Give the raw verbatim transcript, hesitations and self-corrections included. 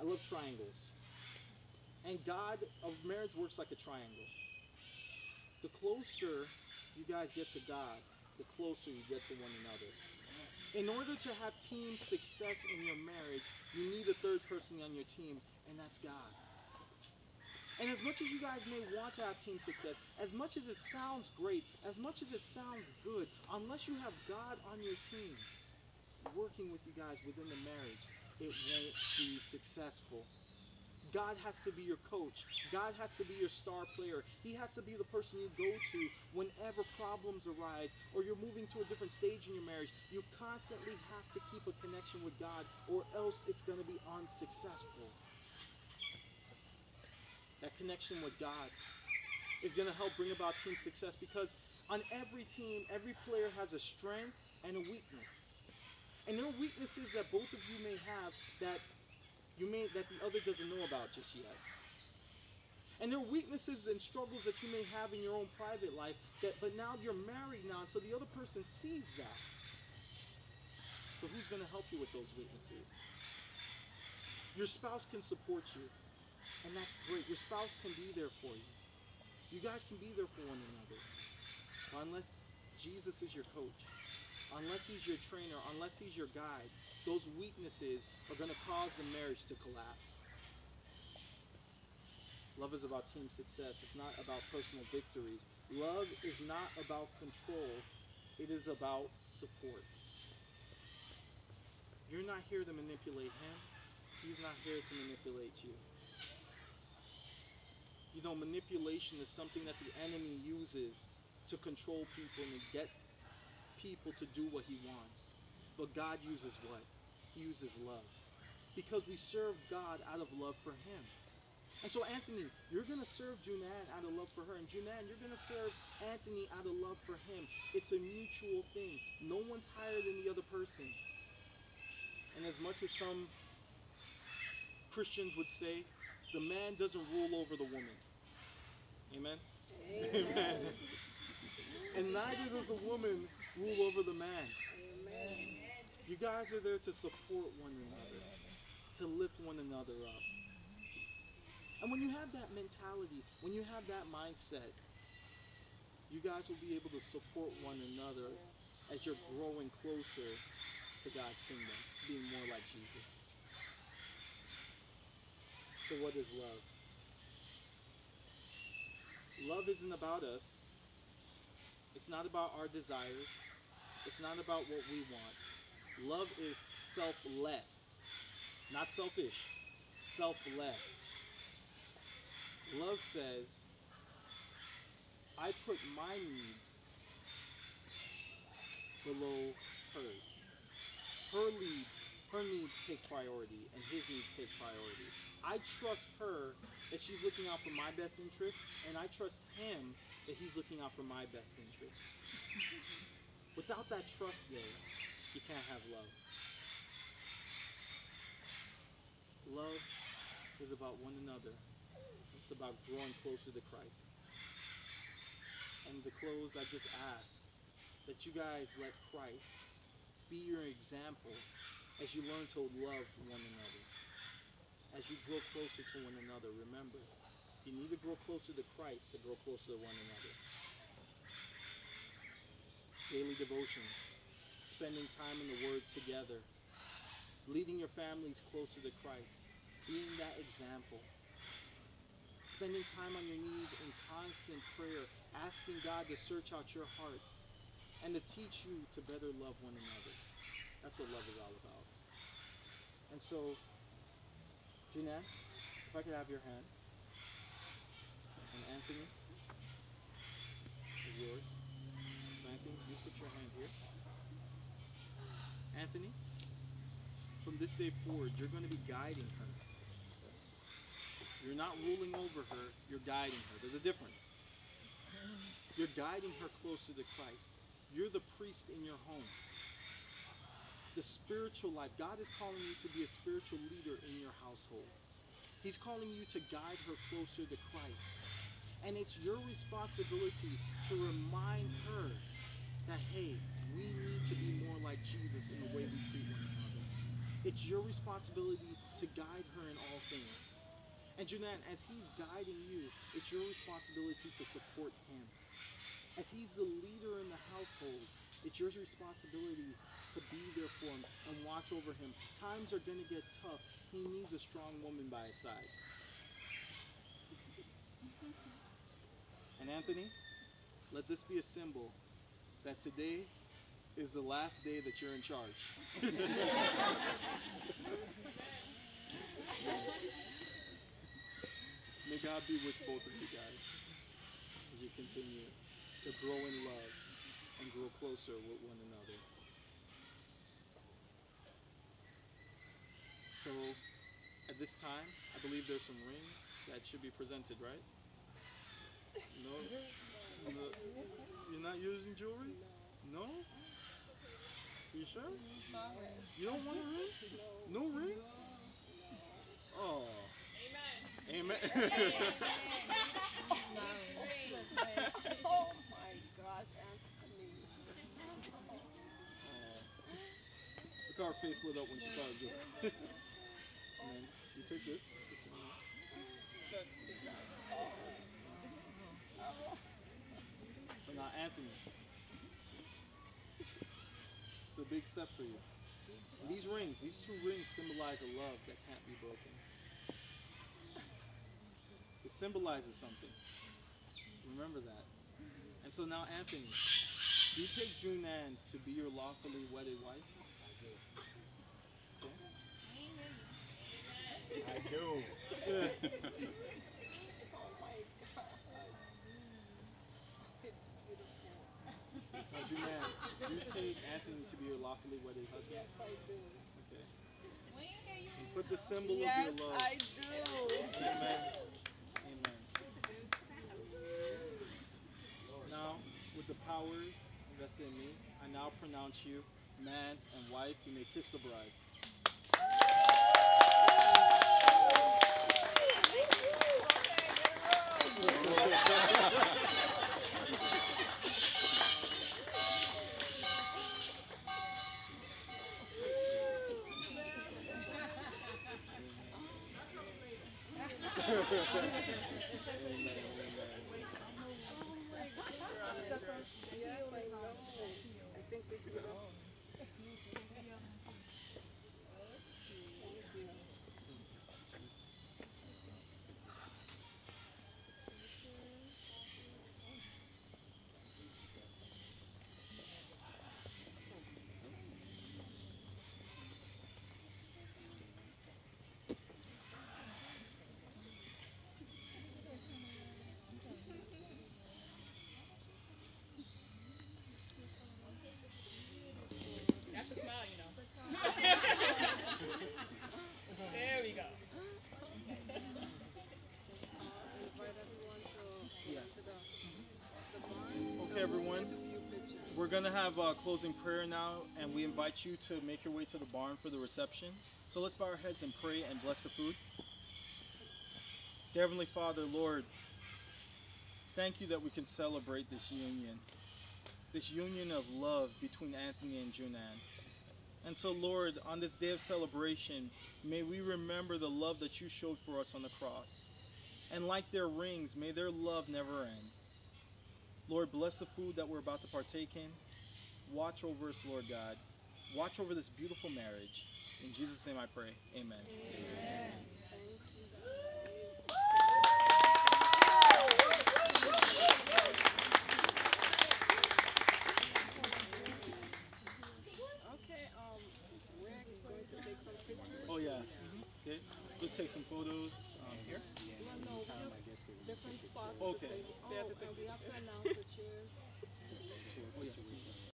I love triangles. And God, of marriage works like a triangle. The closer you guys get to God, the closer you get to one another. In order to have team success in your marriage, you need a third person on your team, and that's God. And as much as you guys may want to have team success, as much as it sounds great, as much as it sounds good, unless you have God on your team, working with you guys within the marriage, it won't be successful. God has to be your coach. God has to be your star player. He has to be the person you go to whenever problems arise or you're moving to a different stage in your marriage. You constantly have to keep a connection with God or else it's going to be unsuccessful. That connection with God is going to help bring about team success, because on every team, every player has a strength and a weakness. And there are weaknesses that both of you may have that You may, that the other doesn't know about just yet. And there are weaknesses and struggles that you may have in your own private life, that, but now you're married now, so the other person sees that. So who's going to help you with those weaknesses? Your spouse can support you, and that's great. Your spouse can be there for you. You guys can be there for one another. Unless Jesus is your coach, unless he's your trainer, unless he's your guide, those weaknesses are going to cause the marriage to collapse. Love is about team success. It's not about personal victories. Love is not about control. It is about support. You're not here to manipulate him. He's not here to manipulate you. You know, manipulation is something that the enemy uses to control people and get people to do what he wants. But God uses what? He uses love. Because we serve God out of love for him. And so Anthony, you're going to serve June Ann out of love for her. And June Ann, you're going to serve Anthony out of love for him. It's a mutual thing. No one's higher than the other person. And as much as some Christians would say, the man doesn't rule over the woman. Amen? Amen. Amen. And neither does a woman rule over the man. Amen. You guys are there to support one another, to lift one another up. And when you have that mentality, when you have that mindset, you guys will be able to support one another as you're growing closer to God's kingdom, being more like Jesus. So what is love? Love isn't about us. It's not about our desires. It's not about what we want. Love is selfless, not selfish, selfless. Love says, I put my needs below hers. Her needs, her needs take priority and his needs take priority. I trust her that she's looking out for my best interest, and I trust him that he's looking out for my best interest. Without that trust there, you can't have love. Love is about one another. It's about growing closer to Christ. And to close, I just ask that you guys let Christ be your example as you learn to love one another. As you grow closer to one another, remember, you need to grow closer to Christ to grow closer to one another. Daily devotions, spending time in the Word together, leading your families closer to Christ, being that example, spending time on your knees in constant prayer, asking God to search out your hearts and to teach you to better love one another. That's what love is all about. And so, Jeanette, if I could have your hand, and Anthony, yours. So Anthony, you put your hand here. Anthony, from this day forward, you're going to be guiding her. You're not ruling over her, you're guiding her. There's a difference. You're guiding her closer to Christ. You're the priest in your home. The spiritual life, God is calling you to be a spiritual leader in your household. He's calling you to guide her closer to Christ. And it's your responsibility to remind her that, hey, we need to be more like Jesus in the way we treat one another. It's your responsibility to guide her in all And Jeanette, as he's guiding you, it's your responsibility to support him. As he's the leader in the household, it's your responsibility to be there for him and watch over him. Times are going to get tough. He needs a strong woman by his side. And Anthony, let this be a symbol that today is the last day that you're in charge. May God be with both of you guys as you continue to grow in love and grow closer with one another. So at this time, I believe there's some rings that should be presented, right? No? No. You're not using jewelry? No? You sure? You don't want a ring? No ring? Oh. Amen. Amen. Oh my gosh, Anthony. Look how her face lit up when she saw it do. And you take this. This one. So now Anthony, it's a big step for you. And these rings, these two rings symbolize a love that can't be broken. It symbolizes something. Remember that. And so now Anthony, do you take June Ann to be your lawfully wedded wife? I do. Yeah. Oh my God. It's beautiful. Now, Jeanette, do you take Anthony to be your lawfully wedded husband? Yes, I do. Okay. You put the symbol yes, of your love. Yes, I do. Amen. Amen. Now, with the powers invested in me, I now pronounce you man and wife. You may kiss the bride. We're going to have a closing prayer now, and we invite you to make your way to the barn for the reception. So let's bow our heads and pray and bless the food. Dear Heavenly Father, Lord, thank you that we can celebrate this union, this union of love between Anthony and June Ann. And so, Lord, on this day of celebration, may we remember the love that you showed for us on the cross. And like their rings, may their love never end. Lord, bless the food that we're about to partake in. Watch over us, Lord God. Watch over this beautiful marriage. In Jesus' name I pray. Amen. Amen. Okay, um, we're going to take some pictures. Oh, yeah. Mm-hmm. Okay. Let's take some photos. Um, here? No, different spots. Okay. To take. Oh, and we have to announce the chairs. Oh, yeah.